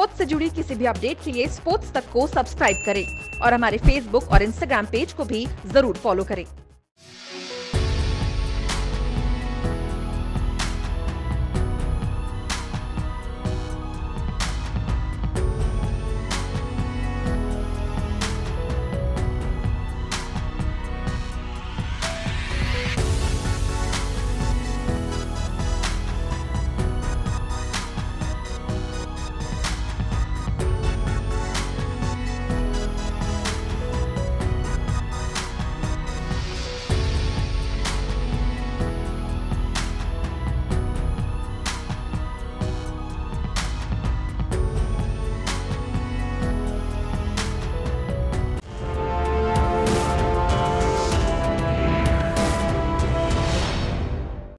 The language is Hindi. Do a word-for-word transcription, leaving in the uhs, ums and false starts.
स्पोर्ट्स से जुड़ी किसी भी अपडेट के लिए स्पोर्ट्स तक को सब्सक्राइब करें और हमारे फेसबुक और इंस्टाग्राम पेज को भी जरूर फॉलो करें।